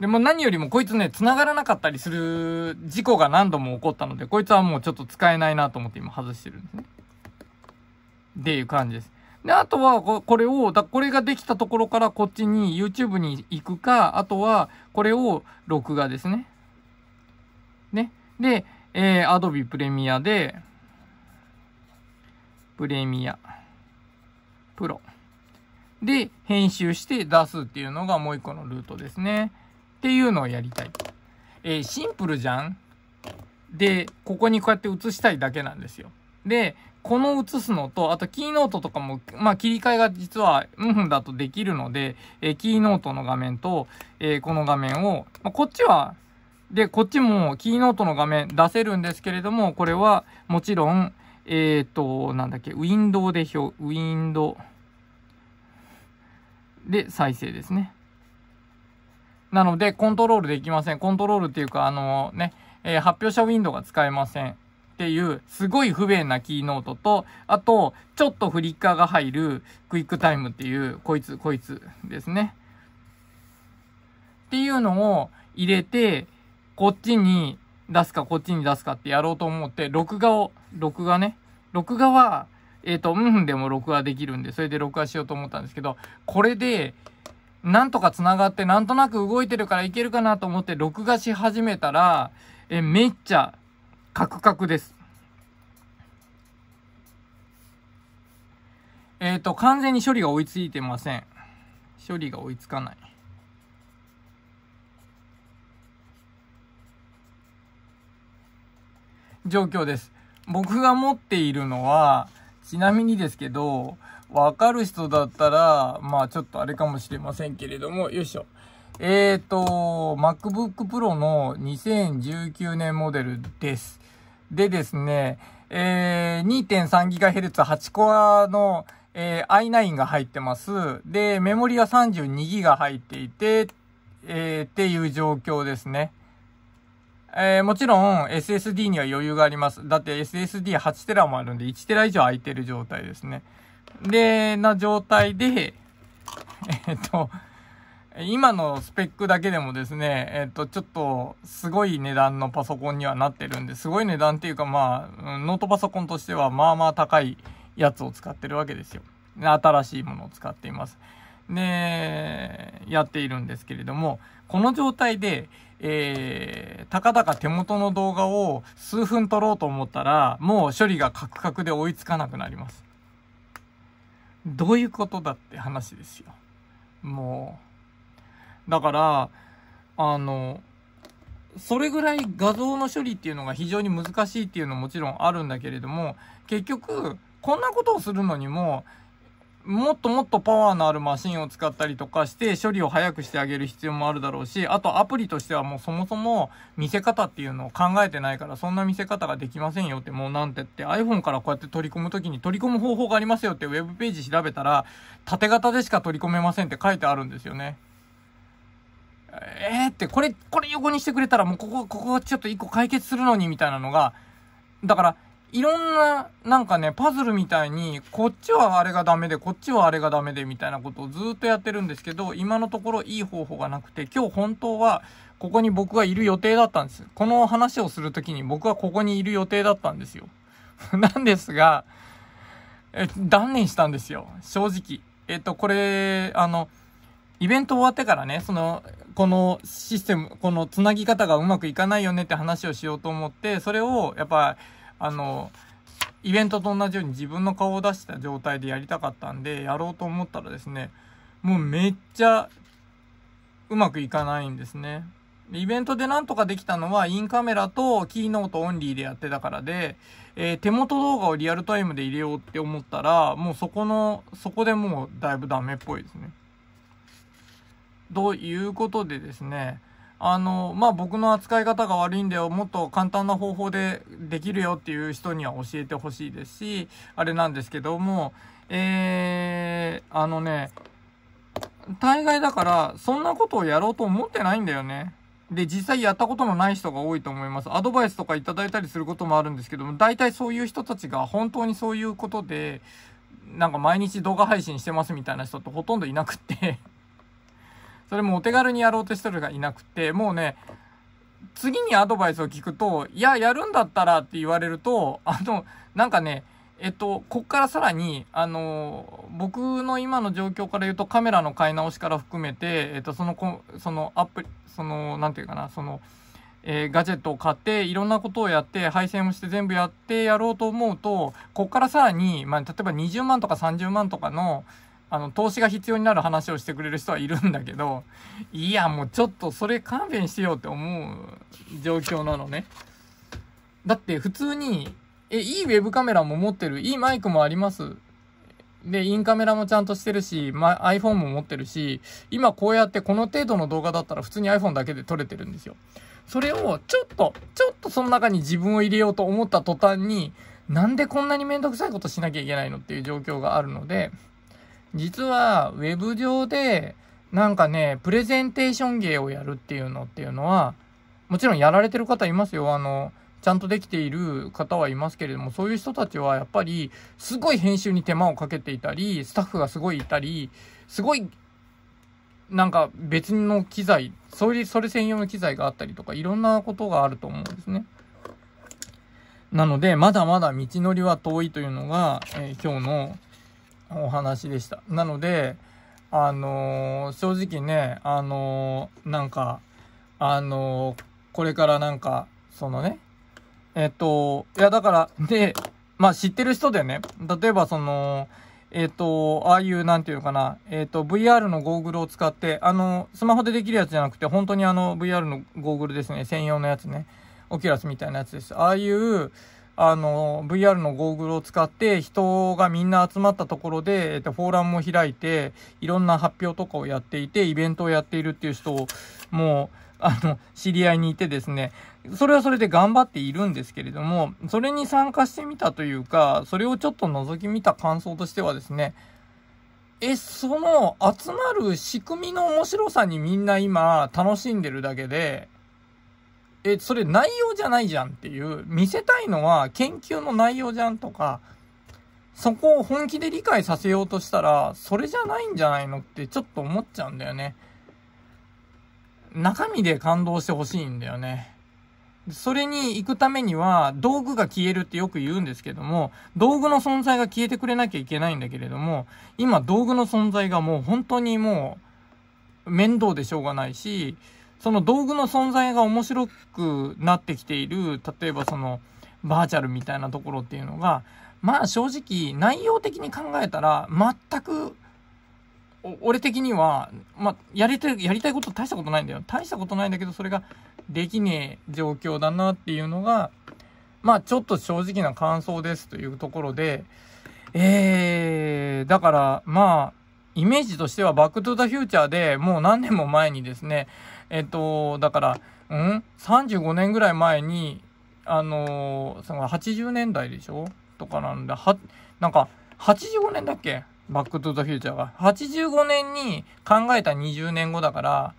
でも何よりもこいつね、繋がらなかったりする事故が何度も起こったので、こいつはもうちょっと使えないなと思って今外してるんですね。っていう感じです。で、あとは、これができたところからこっちに YouTube に行くか、あとは、これを録画ですね。ね。で、Adobe Premiere で、Premiere Pro で編集して出すっていうのがもう一個のルートですね。っていうのをやりたい。シンプルじゃん?で、ここにこうやって映したいだけなんですよ。で、この映すのと、あとキーノートとかも、まあ切り替えが実は、だとできるので、キーノートの画面と、この画面を、まあ、こっちは、で、こっちもキーノートの画面出せるんですけれども、これはもちろん、なんだっけ、ウィンドウで再生ですね。なので、コントロールできません。コントロールっていうか、発表者ウィンドウが使えません。っていう、すごい不便なキーノートと、あと、ちょっとフリッカーが入るクイックタイムっていう、こいつですね。っていうのを入れて、こっちに出すか、こっちに出すかってやろうと思って、録画は、でも録画できるんで、それで録画しようと思ったんですけど、これで、なんとか繋がって、なんとなく動いてるからいけるかなと思って、録画し始めたら、めっちゃ、カクカクです。完全に処理が追いついてません。処理が追いつかない。状況です。僕が持っているのは、ちなみにですけど、わかる人だったら、まあちょっとあれかもしれませんけれども、よいしょ。MacBookPro の2019年モデルです。でですね、2.3GHz 8コアの、i9 が入ってます。で、メモリは 32GB が入っていて、っていう状況ですね。もちろん SSD には余裕があります。だって SSD8 テラもあるんで1テラ以上空いてる状態ですね。で、な状態で、今のスペックだけでもですね、ちょっとすごい値段のパソコンにはなってるんで、すごい値段っていうかまあ、ノートパソコンとしてはまあまあ高いやつを使ってるわけですよ。新しいものを使っています。で、やっているんですけれども、この状態で、たかだか手元の動画を数分撮ろうと思ったら、もう処理がカクカクで追いつかなくなります。どういうことだって話ですよ。もう。だから、それぐらい画像の処理っていうのが非常に難しいっていうのももちろんあるんだけれども、結局、こんなことをするのにも、もっともっとパワーのあるマシンを使ったりとかして処理を早くしてあげる必要もあるだろうし、あとアプリとしてはもうそもそも見せ方っていうのを考えてないから、そんな見せ方ができませんよって、もうなんてって iPhone からこうやって取り込むときに取り込む方法がありますよってウェブページ調べたら、縦型でしか取り込めませんって書いてあるんですよね。ってこれ横にしてくれたらもうここちょっと一個解決するのにみたいなのが、だからいろんな、なんかね、パズルみたいに、こっちはあれがダメで、こっちはあれがダメで、みたいなことをずっとやってるんですけど、今のところいい方法がなくて、今日本当は、ここに僕がいる予定だったんです。この話をするときに僕はここにいる予定だったんですよ。なんですが、断念したんですよ。正直。これ、イベント終わってからね、このシステム、この繋ぎ方がうまくいかないよねって話をしようと思って、それを、やっぱ、イベントと同じように自分の顔を出した状態でやりたかったんで、やろうと思ったらですね、もうめっちゃうまくいかないんですね。イベントでなんとかできたのはインカメラとキーノートオンリーでやってたからで、手元動画をリアルタイムで入れようって思ったら、もうそこでもうだいぶダメっぽいですね。ということでですね、まあ、僕の扱い方が悪いんだよ、もっと簡単な方法でできるよっていう人には教えてほしいですし、あれなんですけども、大概だから、そんなことをやろうと思ってないんだよね。で、実際やったことのない人が多いと思います。アドバイスとかいただいたりすることもあるんですけども、大体そういう人たちが本当にそういうことで、なんか毎日動画配信してますみたいな人ってほとんどいなくって。それもお手軽にやろうとしてる人がいなくて、もうね、次にアドバイスを聞くと、いや、やるんだったらって言われると、なんかね、こっからさらに、僕の今の状況から言うと、カメラの買い直しから含めて、ガジェットを買って、いろんなことをやって、配線をして全部やってやろうと思うと、こっからさらに、まあ、例えば20万とか30万とかの、投資が必要になる話をしてくれる人はいるんだけど、いや、もうちょっとそれ勘弁してよって思う状況なのね。だって普通に、いいウェブカメラも持ってる、いいマイクもあります。で、インカメラもちゃんとしてるし、iPhone も持ってるし、今こうやってこの程度の動画だったら普通に iPhone だけで撮れてるんですよ。それをちょっとその中に自分を入れようと思った途端に、なんでこんなにめんどくさいことしなきゃいけないのっていう状況があるので、実は、ウェブ上で、なんかね、プレゼンテーション芸をやるっていうのは、もちろんやられてる方いますよ。ちゃんとできている方はいますけれども、そういう人たちはやっぱり、すごい編集に手間をかけていたり、スタッフがすごいいたり、すごい、なんか別の機材、それ専用の機材があったりとか、いろんなことがあると思うんですね。なので、まだまだ道のりは遠いというのが、今日の、お話でした。なので、正直ね、これからなんか、いやだから、で、まあ知ってる人でね、例えばああいうなんていうかな、VR のゴーグルを使って、スマホでできるやつじゃなくて、本当にVR のゴーグルですね、専用のやつね、オキュラスみたいなやつです。ああいう、VR のゴーグルを使って人がみんな集まったところで、フォーラムを開いて、いろんな発表とかをやっていて、イベントをやっているっていう人を、もう、知り合いにいてですね、それはそれで頑張っているんですけれども、それに参加してみたというか、それをちょっと覗き見た感想としてはですね、その集まる仕組みの面白さにみんな今楽しんでるだけで、それ内容じゃないじゃんっていう、見せたいのは研究の内容じゃんとか、そこを本気で理解させようとしたら、それじゃないんじゃないのってちょっと思っちゃうんだよね。中身で感動してほしいんだよね。それに行くためには道具が消えるってよく言うんですけども、道具の存在が消えてくれなきゃいけないんだけれども、今道具の存在がもう本当にもう面倒でしょうがないし、その道具の存在が面白くなってきている、例えばそのバーチャルみたいなところっていうのが、まあ正直内容的に考えたら全く俺的には、やりたいこと大したことないんだよ。大したことないんだけど、それができねえ状況だなっていうのが、ちょっと正直な感想ですというところで、だから、イメージとしてはバックトゥザフューチャーでもう何年も前にですね、だから、35年ぐらい前に、80年代でしょとかなんで、なんか、85年だっけバックトゥザフューチャーは。85年に考えた20年後だから、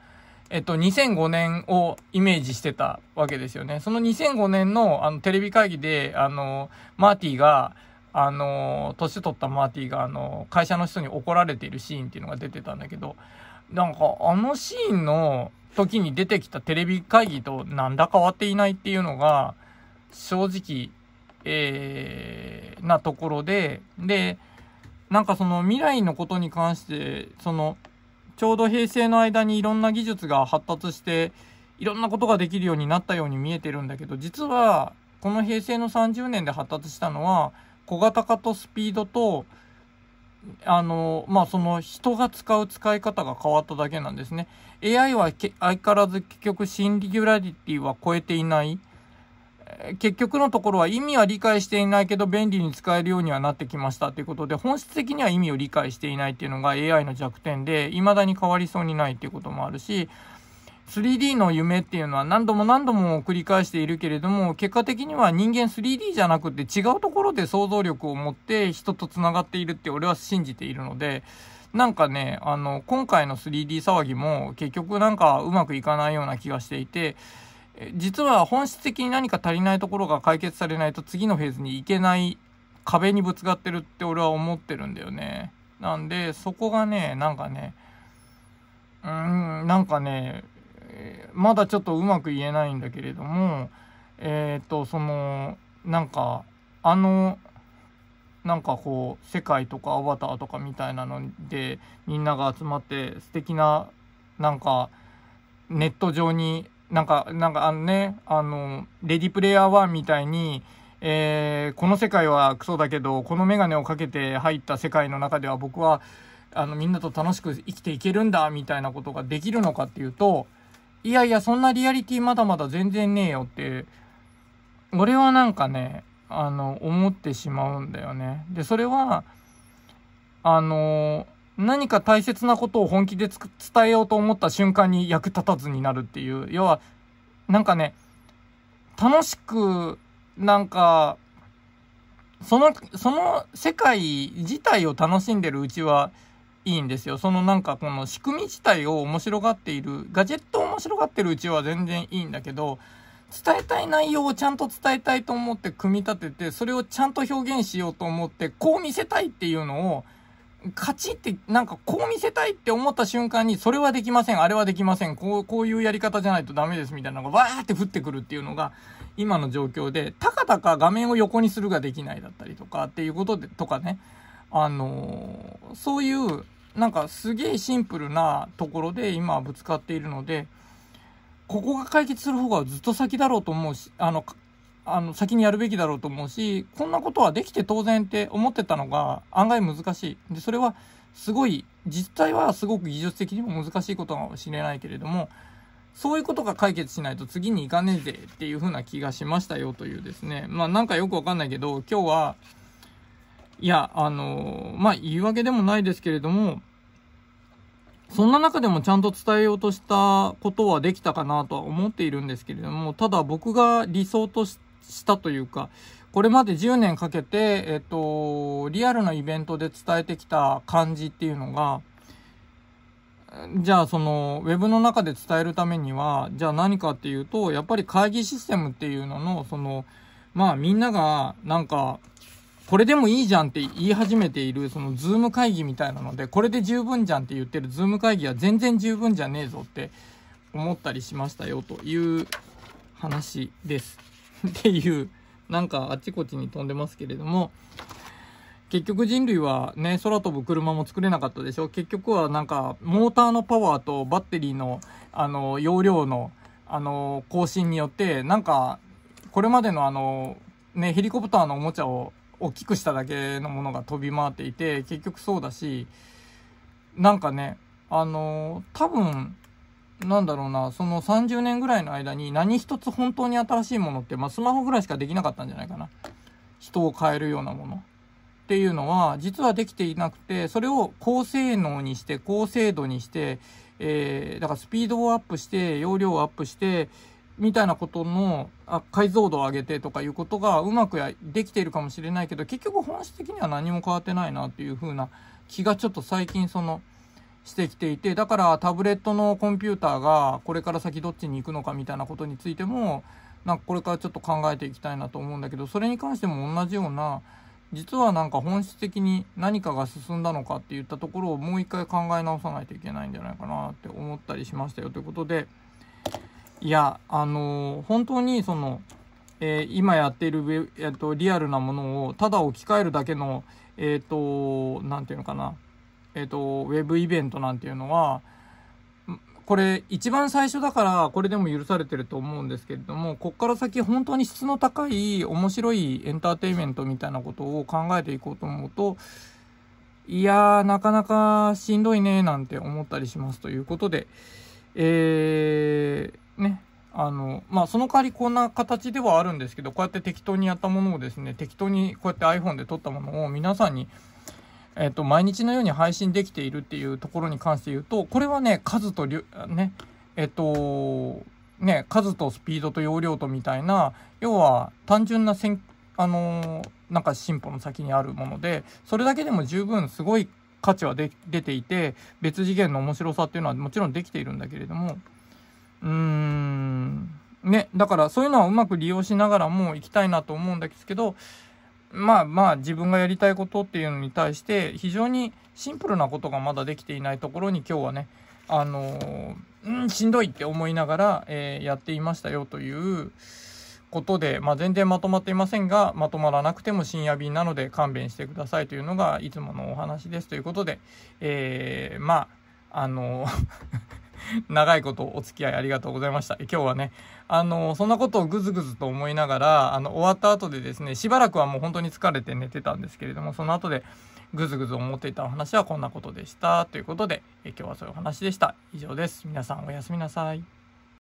2005年をイメージしてたわけですよね。その2005年の、テレビ会議で、マーティが、年取ったマーティが、会社の人に怒られているシーンっていうのが出てたんだけど、なんか、シーンの時に出てきたテレビ会議となんだ変わっていないっていうのが、正直、なところで、で、なんかその未来のことに関して、ちょうど平成の間にいろんな技術が発達して、いろんなことができるようになったように見えてるんだけど、実は、この平成の30年で発達したのは、小型化とスピードと、その人が使う使い方が変わっただけなんですね。AI は相変わらず結局シンギュラリティは超えていない。結局のところは意味は理解していないけど便利に使えるようにはなってきましたということで、本質的には意味を理解していないっていうのが AI の弱点で、未だに変わりそうにないっていうこともあるし、 3D の夢っていうのは何度も何度も繰り返しているけれども、結果的には人間 3D じゃなくて違うところで想像力を持って人とつながっているって俺は信じているので、なんかね、今回の 3D 騒ぎも結局なんかうまくいかないような気がしていて、実は本質的に何か足りないところが解決されないと次のフェーズに行けない壁にぶつかってるって俺は思ってるんだよね。なんでそこがね、まだちょっとうまく言えないんだけれども、こう世界とかアバターとかみたいなのでみんなが集まって素敵なネット上にレディプレイヤー1みたいに、この世界はクソだけど、このメガネをかけて入った世界の中では僕は、みんなと楽しく生きていけるんだ、みたいなことができるのかっていうと、いやいや、そんなリアリティまだまだ全然ねえよって、俺は思ってしまうんだよね。で、それは、何か大切なことを本気で伝えようと思った瞬間に役立たずになるっていう。要は、楽しく、その世界自体を楽しんでるうちはいいんですよ。この仕組み自体を面白がっている、ガジェットを面白がってるうちは全然いいんだけど、伝えたい内容をちゃんと伝えたいと思って組み立てて、それをちゃんと表現しようと思って、こう見せたいっていうのを、カチってこう見せたいって思った瞬間に、それはできません、あれはできません、こういうやり方じゃないとダメですみたいなのがわーって降ってくるっていうのが今の状況で、たかたか画面を横にするができないだったりとかっていうことでとかね、そういうすげえシンプルなところで今ぶつかっているので、ここが解決する方がずっと先だろうと思うし、先にやるべきだろうと思うし、こんなことはできて当然って思ってたのが案外難しい。で、それはすごい、実際はすごく技術的にも難しいことかもしれないけれども、そういうことが解決しないと次に行かねえぜっていう風な気がしましたよというですね。まあなんかよくわかんないけど、今日は、いや、まあ言い訳でもないですけれども、そんな中でもちゃんと伝えようとしたことはできたかなとは思っているんですけれども、ただ僕が理想としたというか、これまで10年かけて、リアルなイベントで伝えてきた感じっていうのが、じゃあその、ウェブの中で伝えるためには、じゃあ何かっていうと、やっぱり会議システムっていうのの、その、まあみんながなんか、これでもいいじゃんって言い始めている、そのズーム会議みたいなので、これで十分じゃんって言ってるズーム会議は全然十分じゃねえぞって思ったりしましたよという話です。っていう、なんかあちこちに飛んでますけれども、結局人類はね、空飛ぶ車も作れなかったでしょ。結局はなんか、モーターのパワーとバッテリーの、容量の、更新によって、なんか、これまでのね、ヘリコプターのおもちゃを、大きくしただけのものが飛び回っていて、結局そうだし、なんかね、多分、なんだろうな、その30年ぐらいの間に何一つ本当に新しいものって、まあスマホぐらいしかできなかったんじゃないかな。人を変えるようなもの。っていうのは、実はできていなくて、それを高性能にして、高精度にして、だからスピードをアップして、容量をアップして、みたいなことの解像度を上げてとかいうことがうまくできているかもしれないけど、結局本質的には何も変わってないなっていう風な気がちょっと最近そのしてきていて、だからタブレットのコンピューターがこれから先どっちに行くのかみたいなことについても、なんかこれからちょっと考えていきたいなと思うんだけど、それに関しても同じような、実はなんか本質的に何かが進んだのかっていったところをもう一回考え直さないといけないんじゃないかなって思ったりしましたよということで、いや、本当にその、今やっているリアルなものをただ置き換えるだけの、なんていうのかな、ウェブイベントなんていうのは、これ一番最初だからこれでも許されてると思うんですけれども、こっから先本当に質の高い面白いエンターテインメントみたいなことを考えていこうと思うと、いやー、なかなかしんどいねーなんて思ったりしますということで、ね、まあ、その代わりこんな形ではあるんですけど、こうやって適当にやったものをですね、適当にこうやって iPhone で撮ったものを皆さんに、毎日のように配信できているっていうところに関して言うと、これはね、数と、ね、ね、数とスピードと容量とみたいな、要は単純ななんか進歩の先にあるもので、それだけでも十分すごい価値は出ていて、別次元の面白さっていうのはもちろんできているんだけれども、ね、だからそういうのはうまく利用しながらも行きたいなと思うんですけど、まあまあ自分がやりたいことっていうのに対して非常にシンプルなことがまだできていないところに今日はね、しんどいって思いながら、やっていましたよということで、まあ全然まとまっていませんが、まとまらなくても深夜便なので勘弁してくださいというのがいつものお話ですということで、まあ長いことお付き合いありがとうございました。今日はね、そんなことをぐずぐずと思いながら、終わった後でですね、しばらくはもう本当に疲れて寝てたんですけれども、その後でぐずぐず思っていたお話はこんなことでした。ということで、今日はそういうお話でした。以上です。皆さんおやすみなさい。